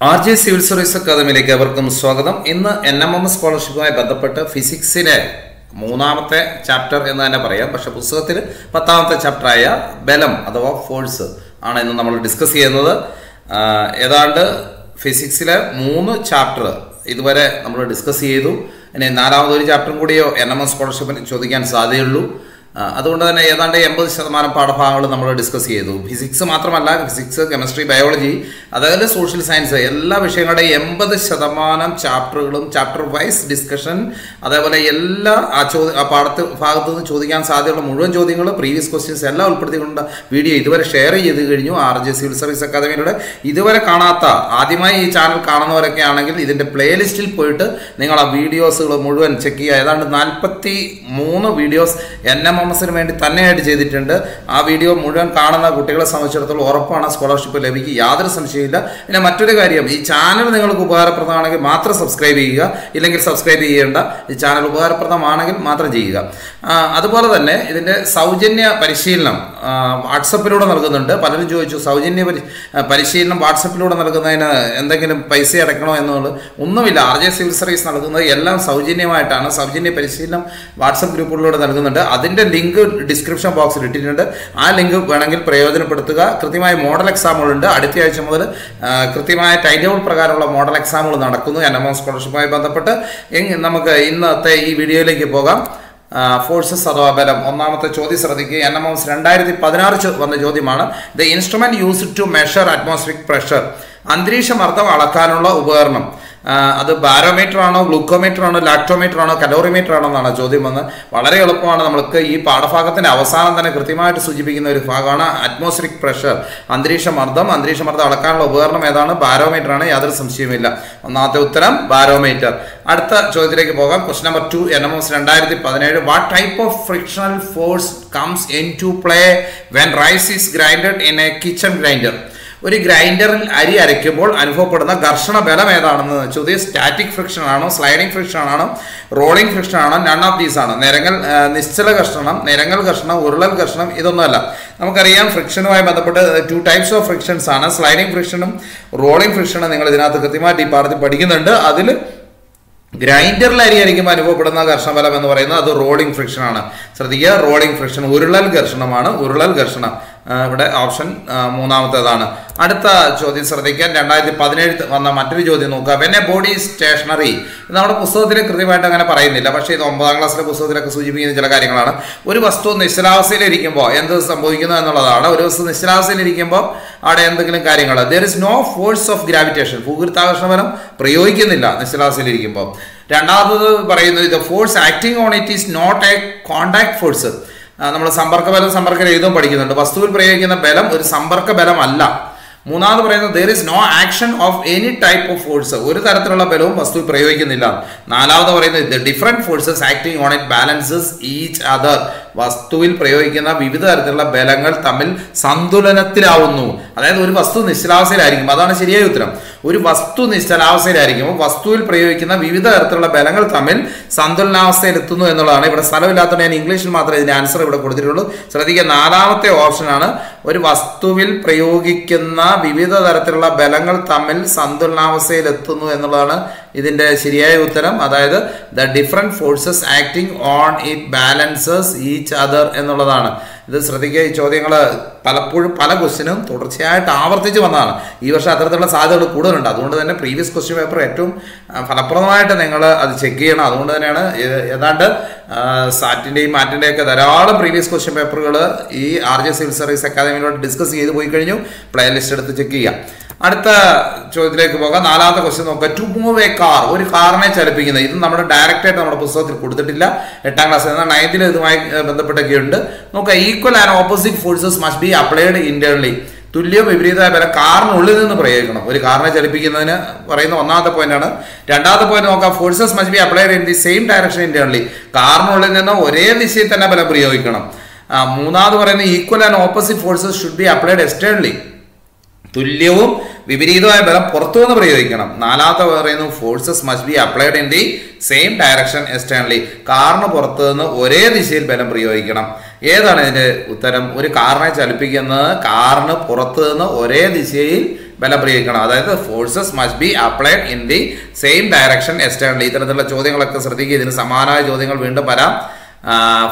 R.J. Civil Service Academy Gavaragam Suwakadam in the NMMS scholarship by Badapata Physics in a Munamate chapter in the Naparia, Bashapusatil, Patanta chapter, Bellum, other force, and another discuss another Edanda Physics in a Moon chapter. It were a number of discuss Edu and a Nara chapter would you NMMS scholarship and Chodigan Sadilu. Adunda and Ayanda Embassy Samana part of our number of discuss Edu. Physics, Mathematics, Physics, Chemistry, Biology, other social science, Ella Vishana Embassy Sadamanam chapter wise discussion, other Ella Acho, a part of the Chodigan Sadir, Muran Jodingola, previous questions, Ella will put the video. It were a share, either you are just Civil Service Academy, either were a Kanata, Adima channel Kana or a Kanagil, either the playlist still poeta, Ningala videos, Mudu and Cheki, Island, Nanpati, Mono videos, NMMS. Tanad Jedi tender, a video Mudan Kana could tell us some or upon a scholarship leviki, Yadras and Shida, in a material area. The channel Nagupara Pradana Matra subscribe Iga, Ilank subscribe Yenda, the channel Upara Pradamana Matra Jiga. Other than that, Saujinia Parishilam, WhatsApp load on the Gunda, Parajo, Saujinia Parishilam, WhatsApp load on the Gunda, and they can Paisa Recno and Uno largest civil service Nagunda, Yellam, Saujinia Tana, Saujinia Parishilam, WhatsApp group load on the Gunda, Adinda. Description box written under I link up one angle prayer than Pertuga, Kritima model exam under Aditya Chamada, Kritima title Pragara model exam on Nakunu and among scholarship by Bandapata in Namaka in the video like a boga. Forces are the Chodis are the and amongst Randai the Padana on the Jodimana, the instrument used to measure atmospheric pressure. Andrisha Martha Alakanola Ubernum. Other barometer on a glucometer on a lactometer on a calorimeter on a Jodimana, Valerio upon Namaka, Padafaka, and Avasana than a Kritima to Sujibin or Fagana, atmospheric pressure, Andrisha Martha Alakano, Bernam, Adana, barometer on a other some Shimila, Natutram, barometer. At the Chodreke Boga, question number 2, NMMS Randai Padanade, what type of frictional force comes into play when rice is grinded in a kitchen grinder? Grinder Ari Arakable and for Garshana Bella Medan so this static friction, sliding friction, rolling friction, none of these are Nerangal Nistella Garshana, Nerangal Garshana, Urla Garshana, Idonala. Namakaria friction by two types of frictions are sliding friction, rolling friction, and the Katima depart the particular under Adil. Grinder Larry Arikimanipodana Garshamala and Varena, the rolling friction. So the year rolling friction, Urulal Garshanamana, Urulal Garshana, option Munamtadana. Adata Chodis are the can and I the Padre on the Matrijo de Noka. When a body is stationary, not a Pusodre Krivata and a Parine, Labashi on Banglas, Pusodra Sujibi and Jalagarana, Uribastun, the Sirasili Rikimbo, and the Samboyana and Alada, Uribastun, the Sirasili Rikimbo, Ada and the Karingala. There is no force of gravitation. Fugurtavashamana, Prioikinilla, the Sirasili Rikimbo. The force acting on it is not a contact force. There is no action of any type of force. The different forces acting on it balances each other. Vastuil Prayoikana, Vivida Artella Belangal, Tamil, Sandulana Tiravunu. Alan Vastu Nishalas Arim, Madana Shiriutra. Uri Vastu Nishalas Arim, Vastuil Prayoikana, Vivida Artella Belangal, Tamil, Sandulna Sertuno and Lana, but Salavatan and English Matra is the answer of the Kodiro. Saradia Nara option Anna, Uri Vastuil Prayogikana, Vivida Artella Belangal, Tamil, Sandulna Sertuno and Lana, within the Shiriutra, Ada, the different forces acting on it balances each other and Ladana. This Radika Chodingala Palapur Palagusinum, Torchia, Tower Tijavana. He was other than a Sada Pudunta, under than a previous question paper etum, Falapromite and Angola, Cheki and Adunda, Yadanda, Saturday, Martinaka, there are all previous question paper, E. R.J. Civil Service Academy, discuss either we can you playlist at the Chekia. At the Chodrek Bogan, Ala the question of to move a car, or a car match at a beginning, number directed number of Pusot Kudilla, a Tangasana, 90 the equal and opposite forces must be applied internally. To live every other car, only than the prayer. Very carnage, I begin another point. Another point of forces must be applied in the same direction internally. Car, only than the same than a prayer. Muna, equal and opposite forces should be applied externally. To live. Vibirido Abera Porto the Breakanam. Nalata Vareno forces must be applied in the same direction externally. Karno Portano, Ore the Shil Benam Breakanam. Either Utaram Uri Karna Chalpigana, Karno Portano, Ore the Shil the forces must be applied in the same direction externally.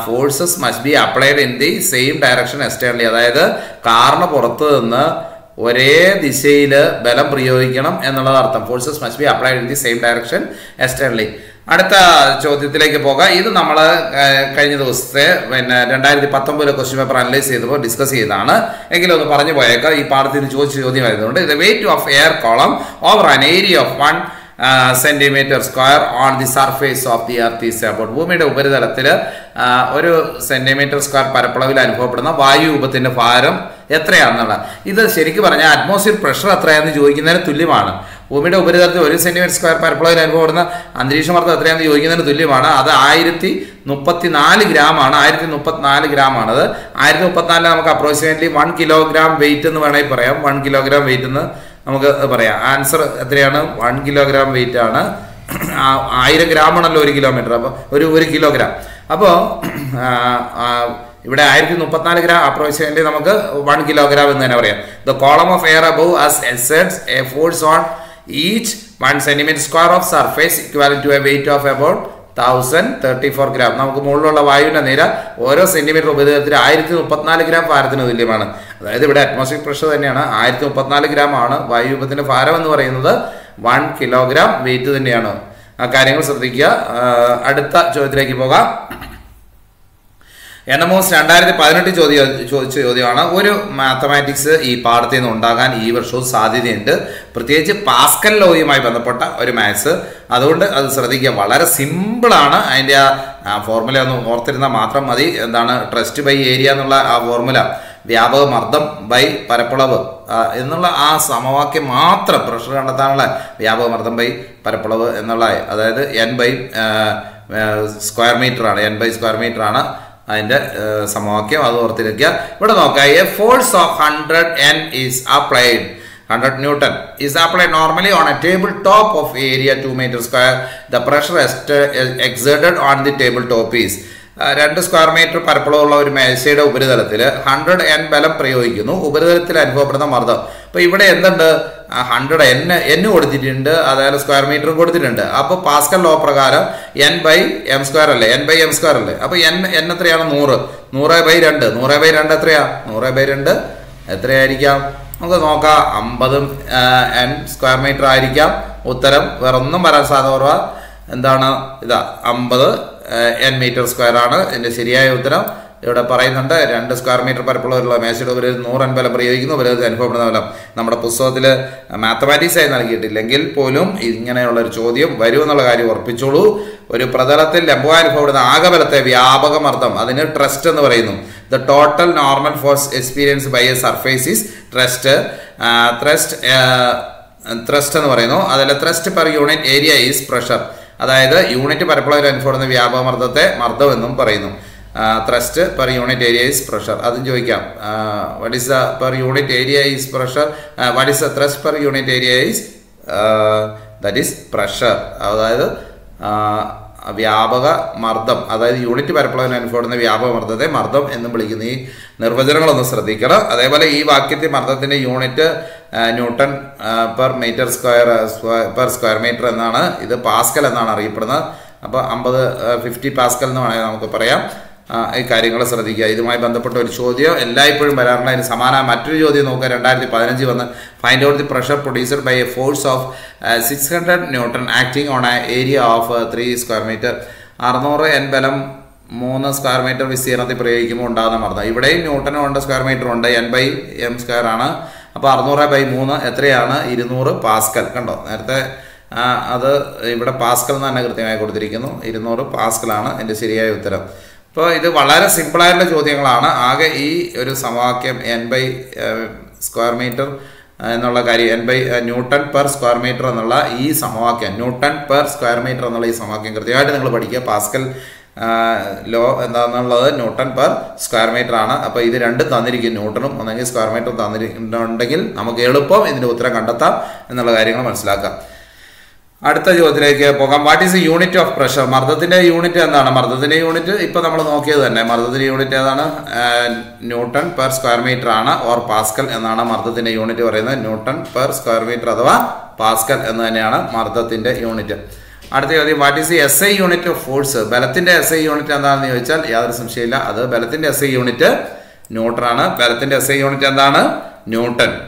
Forces must be applied in the same direction externally. Forces must be applied in the same direction externally. Adata Chotitileke Boga, either Namala Kainus, when Dandai the Patambo question paper analysis discuss Idana, Egil of the Paranaboyaka, Parthi Chochi, the weight of air column over an area of 1 centimeter square on the surface of the earth is about movement over the centimeter square paraplavil and Popana, Vayu but in a fireum, Etreanala. Either Sherikibana atmosphere pressure atrayan the Joginara Tulimana. Women over the 1 centimeter square paraploid and Vorna, and the Risham of the Tram, the original Dulimana, other Iriti, Nupatinali gram, and Iriti Nupatnali gram, another Iriti Patanamaka, approximately 1 kilogram weight in the Vanaparam, 1 kilogram weight in the Amaka. Answer Adriana, 1 kilogram weight on a Iragram and a lower kilometer, over a kilogram. Above approximately 1 kilogram in the column of air above us exerts a force on each 1 centimeter square of surface equivalent to a weight of about 1034 grams. Now, centimeter atmospheric pressure gram 1 kilogram weight. NMMS 2018 ചോദ്യമാണ് ഒരു mathematics ഈ പാഠത്തിൽ നിന്ന് ഉണ്ടാകാൻ ഈ വർഷവും സാധ്യതയുണ്ട് പ്രത്യേകിച്ച് പാസ്കൽ ലോയുമായി ബന്ധപ്പെട്ട ഒരു മാത്സ് അതുകൊണ്ട് അത് ശ്രദ്ധിക്കുക വളരെ സിമ്പിൾ ആണ് അതിന്റെ ഫോർമുല ഒന്ന് ഓർത്തിരുന്നാൽ മാത്രം മതി എന്താണ് ട്രസ്റ്റ് ബൈ ഏരിയ എന്നുള്ള ആ ഫോർമുല വ്യാപക മർദ്ദം ബൈ പരപ്പളവ് എന്നുള്ള ആ സമവാക്യം മാത്രം പ്രഷർ കണ്ടെത്താനുള്ള വ്യാപക മർദ്ദം ബൈ പരപ്പളവ് എന്നുള്ള അതായത് n by square meter ആണ് and Samaki, Adorthiria, but okay, a force of 100 N is applied, 100 Newton is applied normally on a table top of area 2 meter square. The pressure exerted on the table top is 2 square meter per polo shade of 100 N bellum preoigino, Uberatilla and Gobra Martha. But even then 100 N other square meter go to the upper Pascal law pragara n by m square up n 300 by 2 n square meter irika uttaram varonnum varasadora and dana the 50 N meter square ana in the Syria uttaram. And square meter per polar measured over no and Belabri, no better than Number mathematics and Langil, Polum, Ingenial Chodium, Variunalari or Pichulu, where you Pradaratil, Lamboy for the Agabata, Viabagamartham, other trust and the Varenum. The total normal force experienced by a surface is thrust and Vareno, other thrust per unit area is pressure. Other unit per polar and for the Viabamarthate, Marthavenum Parenum. Thrust per unit area is pressure. What is the per unit area is pressure? What is the thrust per unit area is? That is pressure. Vyabaga Mardam. That is unit per plane and for the Vyabaga Mardam. Mardam in the Buligini. Nervajanal on the Sradikara. Adabala Evakiti Mardatine unit Newton per meter square per square meter and Nana. Either Pascal and Nana Reprana. About 50 Pascal Nana Paraya. Carrying Saradiga, either my Bandapoto Chodio, and Lipur Marana and Samana Matrio, the Noka and the Paranji, find out the pressure produced by a force of 600 Newton acting on an area of 3 square meter. Arnora and Bellum Mona square meter with Sierra the Pregimonda Martha. If I Newton on the square meter on the N by M square Anna, Aparnora by Mona, Etreana, Irinora, Pascal. Other Pascal and I go to the Rigano, Irinora, Pascalana, and the Syria Utera. So, this is very simple. This n by square meter n by Newton per square meter. This is Newton per square meter. This is Pascal law. Newton per square meter. This is Newton square meter. This is Newton per square meter. What is the unit of pressure? Marthathinte unit and Marthathinte unit, Marthathinte unit is Newton per square meter or Pascal and Marthathinte unit is Newton per square meter or Pascal and Marthathinte unit. What is the SI unit of force? Balathinte SI unit and Balathinte SI unit Newton, Balathinte SI unit and Newton.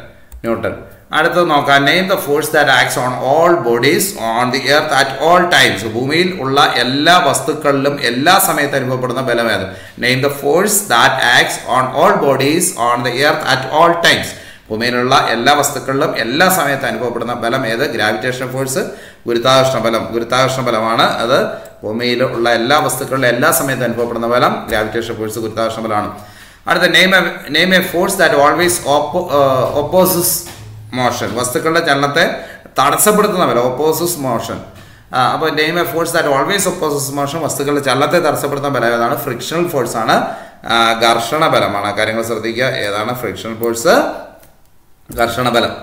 Name the force that acts on all bodies on the earth at all times. Name the force that acts on all bodies on the earth at all times. Gravitational force, name a force that always opposes motion. Vastukalde chalanathe tadassapeduthana opposes motion. Name a force that always opposes motion. Vastukalde chalanathe tadassapeduthana balam edana frictional force aanu gharshana balamana karyangal sradhikka edana frictional force gharshana balam.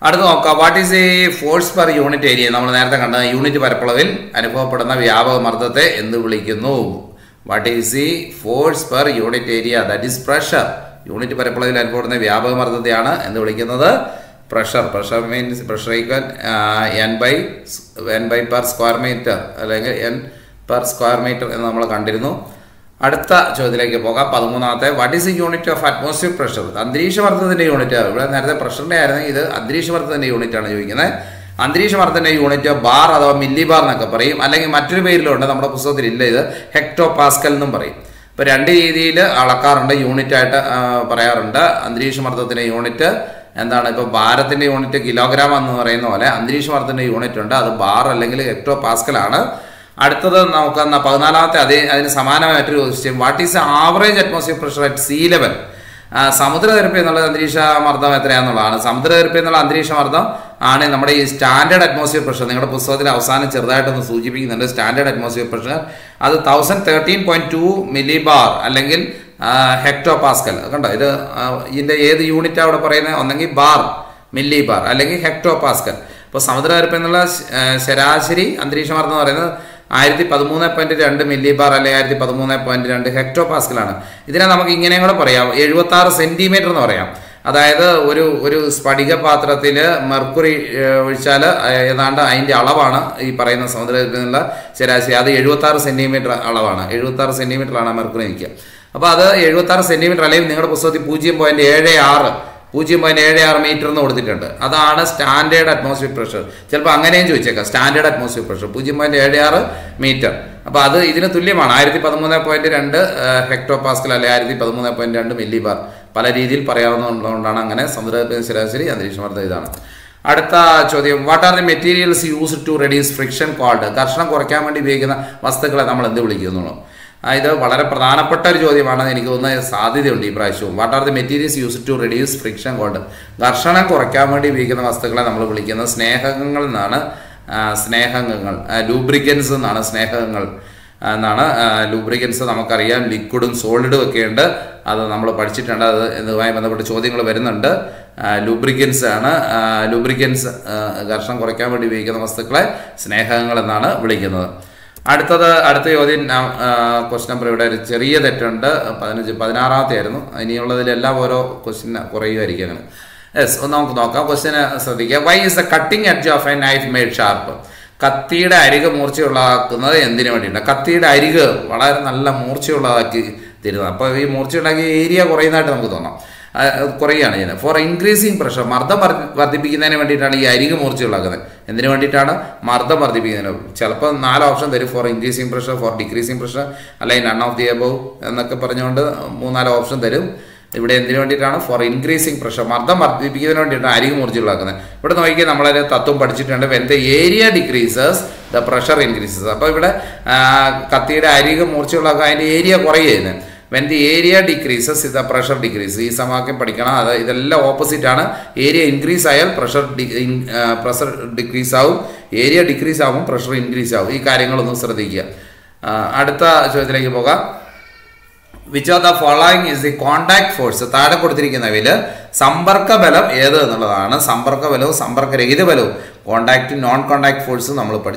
Adutha nokka what is a force per unit area nammal nerathe kanda unit parappalavil anubhavappaduna vyabhava mardhathe endu vilikkunnu. What is the force per unit area, that is pressure. Unit parappalavil anubhavappaduna vyabhava mardhatheyana endu vilikkunnathu. Pressure means pressure equal n by per square meter. N per square meter and we continue. What is the unit of atmospheric pressure? Andirisha unit. Andirisha unit bar or millibar hectopascal number. But unit and then Bharatine unit kilogram and Andrishmarthan unit under the bar hectopascal. At the Naukana Paganala Samana material system, what is the average atmospheric pressure at sea level? Samudra Penal Andrisha Martha Matrianola, Samudra Penal Andrisha Martha, and number standard atmospheric pressure. They got a positive Ausana Chirdat and the Suji under standard atmospheric pressure as 1013.2 millibar. Hectopascal. In the unit out of bar, millibar, hectopascal. For Samadra Penala, Serasiri, Andrishamarna, I the Padamuna pointed under millibar, I the Padamuna pointed under hectopascal. This is a centimeter. Mercury, about 76 centimeter alive, Ninga Posoti Pujim by ADR, Pujim by ADR meter no order. Other standard atmospheric pressure. Chelpangan standard atmospheric pressure, Pujim by ADR meter. About the Idinatuliman, I the Padamuna pointed under hectopascal, I the Padamuna pointed under millibar, Paladidil, Parayan, Londanangana, Sandra Penserasiri, and Rishmartha. Adata Chodim, what are the materials used to reduce friction called Karshana Korkamandi Vegana, Vastakala Namaduliguno? Either Valara Pradana Patar Jodivana and Iguna Sadi Debrashu. What are the materials used to reduce friction called Garshana Korakamadi Vegan Vastagla Namlulikan, Snehangal Nana, Snehangal, lubricants and Nana Snehangal, Nana, lubricants and Amakarian, liquid and solid candor, other number of parchit and the wife and the Choding of Veran under lubricants and lubricants Garshana Korakamadi Vegan Vastagla, Snehangal and Nana Vegan. Adata question number that question. Yes, question. Why is the cutting edge of a knife made sharp? Kathida Iriga Murchula and the Kathida Iriga, Valarnala Murchula Murchula area Korina Korean for increasing pressure, Martha Barthipi and Iriga Murchula. And then we Martha Barthipi. Chalpa, Nala option there for increasing pressure, for decreasing pressure, align none of the above, and the Kaparananda, Munala option there. For increasing pressure, Martha Barthipi and Iriga Murchula. But no, again, Amala Tatu budget and when the area decreases, the pressure increases. Kathira Iriga Murchula and area Korean. When the area decreases, the pressure decreases. This is opposite. Area increase, pressure decrease. Area decrease, pressure increase. This is the Which of the following is the contact force? So, that is Sambarka Bellum, Sambarka Bellum, Sambarka Bellum, contact non contact force. Sambarka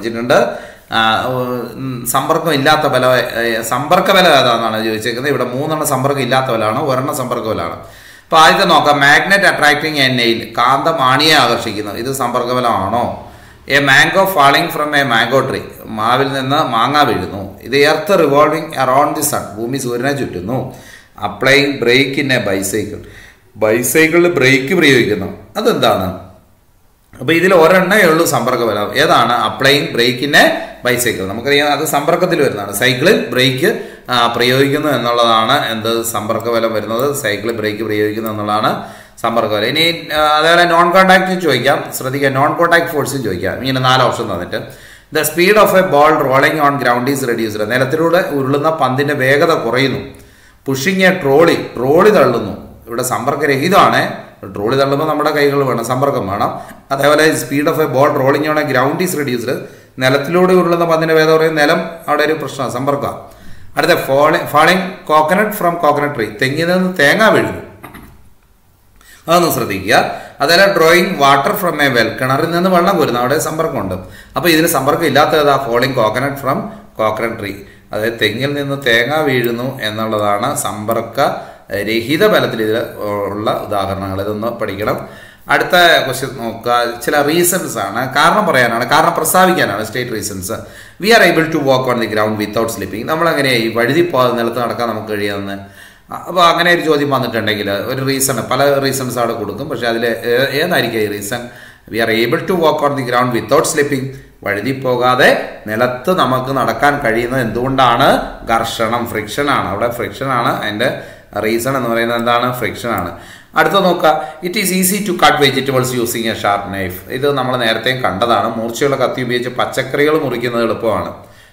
Illata Bella, Sambarka Bella, you check the moon on a Sambarka Illata Velana, Verna Sambarka Velana. Pythanoka, magnet attracting a nail, Kanda Mania Shikino, either Sambarka Velano. A mango falling from a mango tree. Marvel and the manga will know. The earth revolving around the sun. Boom is very no. Applying brake in a bicycle. Bicycle brake. That's the applying brake in a bicycle. Cycle brake and the cycle brake. Any non-contact force in Joya. The speed of a ball rolling on ground is reduced. Pushing a trolley, trolley the speed of a ball rolling on a ground is reduced. Falling coconut from coconut tree. That's drawing water from a well. That's falling coconut from coconut tree. That's state reasons. We are able to walk on the ground without sleeping. We are able to walk on the ground without slipping. Vadidi pogade, nelathu namakku nadakkan kariyunna endondana gharshanam friction aanu. Avada friction aanu and reason ennu parayunna endana friction aanu. Adutha nokka, it is easy to cut vegetables using a sharp knife. Idu nammal nerathe kandadana moorchiyulla kathi upayogichu pachakkarikal murikkunnathu eluppaanu.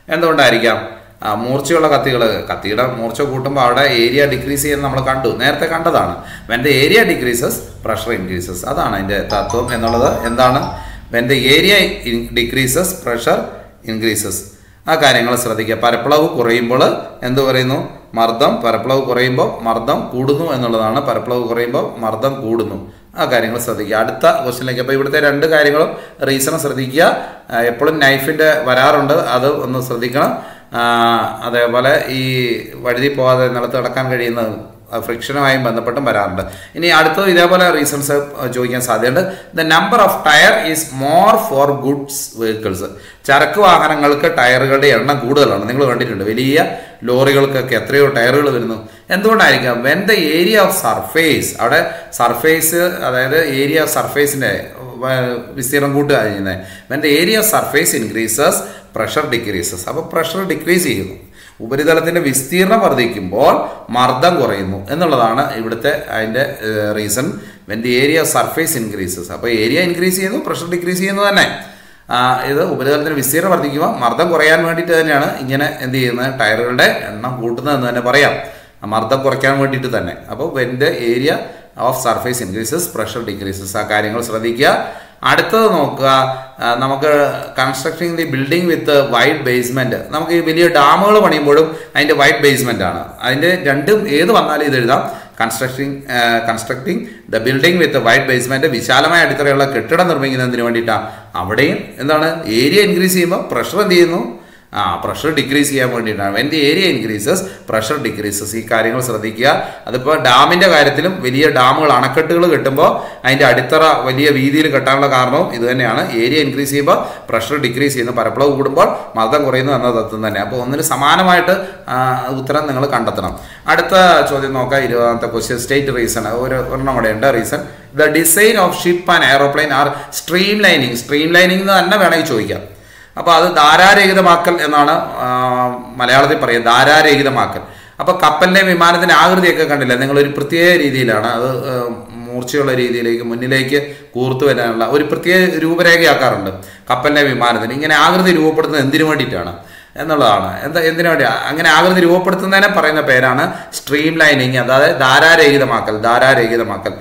Endondayirikkum? Morchola Kathila, Morcho Gutamada area decreases in Namakandu, Nertha Kantadana. When the area decreases, pressure increases. Adana in the Tatum and another endana. When the area decreases, pressure increases. A caringal Sradika Paraplau, Korimbola, and the Vareno, Mardam, Paraplau Korimbo, Mardam, Kudunu, and Ladana, Paraplau Korimbo, Mardam, Kudunu. A caringal Sradika, Oshilaka Paper there under Caringal, Reason Sradika, a pollen knife in the Vara under other on the Sradika. That's why we have a friction. The number of tires is more for goods vehicles. Charku Ahangalka tire good. When the area of surface, when the area of surface increases, pressure decreases. So, pressure decreases. Uberidalathinte vistirna vardhikkumbol mardam korayunu ennalladana ividuthe adinte reason. When the area of surface increases, appo area increase cheyunu, pressure decrease cheyunu thanne idu uberidalathinte vistirna vardhikkuva mardam korayan vendite thaneyana ingane endu cheyuna tyregalude ennam koottuna ennu thanne parayam mardam korakkan vendite thanne. Appo when the area of surface increases, pressure decreases. Aa karyangal sradhikka. Adutha nokka, namakku constructing the building with a wide basement. Namakku veliya damukal paniyumbodum adinte wide basement aanu. Adinte randum edu vannalum idu ezhudam. Constructing the building with a wide basement, vishalamaya aditarayulla kettadam nirmikkunnathinu vendita. Avadeyum endana area increase cheyumbo pressure endu cheyunu. Pressure decrease ചെയ്യാൻ വേണ്ടിയിട്ടാണ്. When the area increases, pressure decreases. ഈ കാര്യങ്ങൾ ശ്രദ്ധിക്കുക. അതിപ്പോ ഡാമിന്റെ കാര്യത്തിലും വലിയ ഡാമുകൾ അണക്കെട്ടുകൾ കെട്ടുമ്പോൾ അതിന്റെ അടിത്തറ വലിയ വീതിയിൽ കെട്ടാനുള്ള കാരണവും ഇതുതന്നെയാണ്. ഏരിയ ഇൻക്രീസ് ചെയ്യുമ്പോൾ പ്രഷർ ഡിക്രീസ് ചെയ്യുന്നു. പരപ്പളവ് കൂടുമ്പോൾ മർദ്ദം കുറയുന്നു എന്ന തത്വം തന്നെ. അപ്പോൾ ഒന്നിന് സമാനമായിട്ട് ഉത്തരം നിങ്ങൾ കണ്ടെത്തണം. അടുത്ത ചോദ്യം നോക്കാം. 20ാമത്തെ ക്വസ്റ്റ്യൻ സ്റ്റേറ്റ് റീസൺ ഒരു ഒരെണ്ണം കൂടെ ഉണ്ട് reason. The design of ship and aeroplane are streamlining. Streamlining എന്ന് തന്നെ വേണമെങ്കിൽ ചോദിക്കാം. Now, the market is the market. Now, the couple name is the market.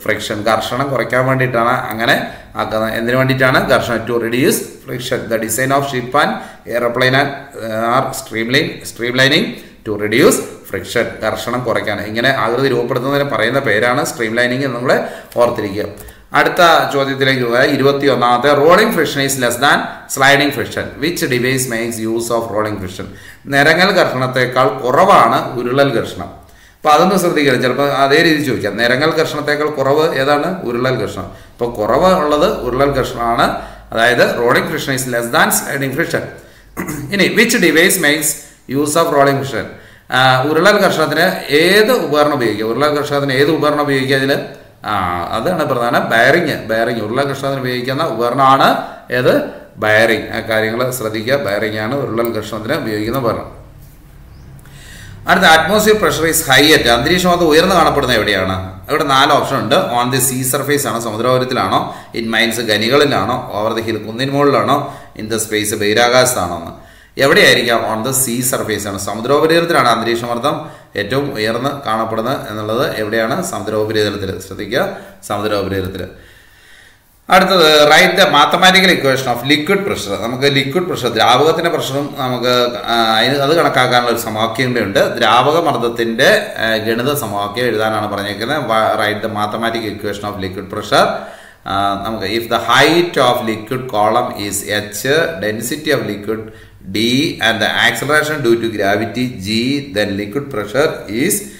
Friction, Garshana, Korakavanditana, Angane, Akana, and the Vanditana, Garshana to reduce friction. The design of ship and aeroplane are streamlining to reduce friction. Karsanam korayana. Ingane agrathi roopadunnadine parayana perana streamlining ennu namale orthirikku. Adutha chodyathilekku poya 21th rolling friction is less than sliding friction. Which device makes use of rolling friction? Nerangal karsanathekal koravana urulal karsanam. If you have a question, you can ask me the rolling friction is less than sliding friction. Which device makes use of rolling friction? Bearing. And the atmospheric pressure is high at Andrisha, the wear the Anapada Evadiana. I got an option on the sea surface, Anasamudra Ritilano, in mines Ganigalano, over the hill Kundin Molano, in the space of Beiragastano. Every area on the sea surface, Anasamudra over there, Andrishamartham, Etum, Erna, Kanapada, and another Evadiana, Samudra over there, Samudra over there. At the right, the mathematical equation of liquid pressure. Liquid pressure, Dravatina pressure, other Kanaka, Samakim, Dravaga Marthathinde, Genada Samaki, write the mathematical equation of liquid pressure. If the height of liquid column is h, density of liquid d, and the acceleration due to gravity g, then liquid pressure is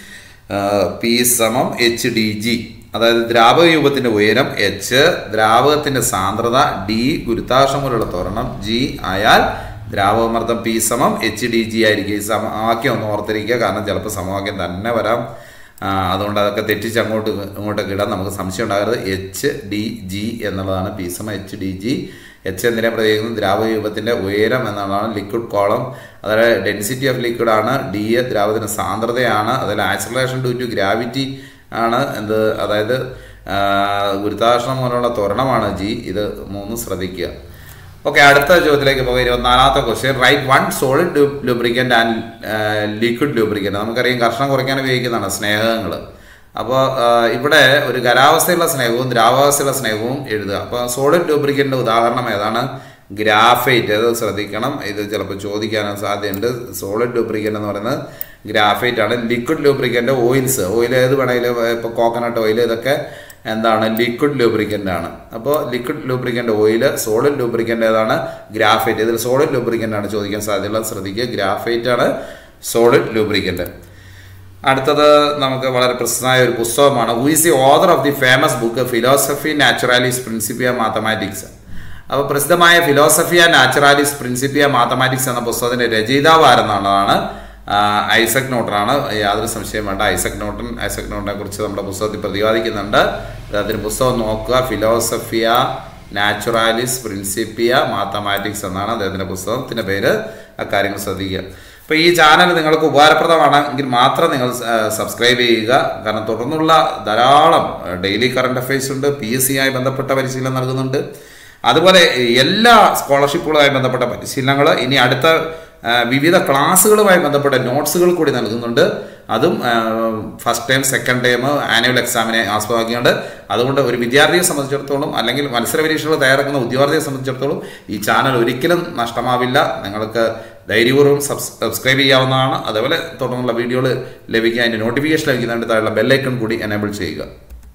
p summum hdg. That is Drava Yubatin Veram, H, Drava Thin Sandrada, D, Gurtashamura Toranam, G, IR, Drava Martha P Samam, HDG, IRG, Samaki on North Riga, Gana Jalpa Samak, and then never Adonda Katichamot, Motakadam, Samson, HDG, and the P Sam, HDG, H and Drava Yubatin Veram, and the liquid column, other density of liquid ana, D, Drava Thin Sandra, the Ana, other acceleration due to gravity. And the other Gurdasham or Toranamanaji, either Monus Radhika. Okay, Adatha Jodreka Nanata question. Write one solid lubricant and liquid lubricant. I'm carrying Karshang or can be a snare angle. Above Ipada, Garavasela Snagum, Dravasela Snagum, it solid lubricant of the Arana Medana, graphite, either Sadikanam, either Jalapachodikan and Sadienda, solid lubricant and another. Graphite and liquid lubricant oils. Oil is coconut oil and then liquid lubricant. Liquid lubricant oil, solid lubricant graphite. Either solid lubricant and graphite and solid lubricant. And who is the author of the famous book Philosophiæ Naturalis Principia Mathematica? Our Presidamaya Philosophiæ Naturalis Principia Mathematica and the Posadana Regida Varanana. Isaac Newton, Isaac Newton, Philosophiæ Naturalis Principia Mathematics, and another Busan, Tinabeda, a Karim Sadiya. Page Anna, the Nalku Varpada, Matra, the subscribe Ega, Ganatorunula, Daralam, daily current affairs under PCI and the Patavarisilan Argunde. Otherwise, Yella scholarship would have been the Patavarisilan, any other. We will the class of notes first time, second time, annual examination. As well, subscribe to the channel.